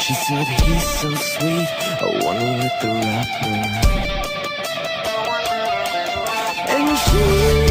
She said he's so sweet, I wonder with the rapper. And she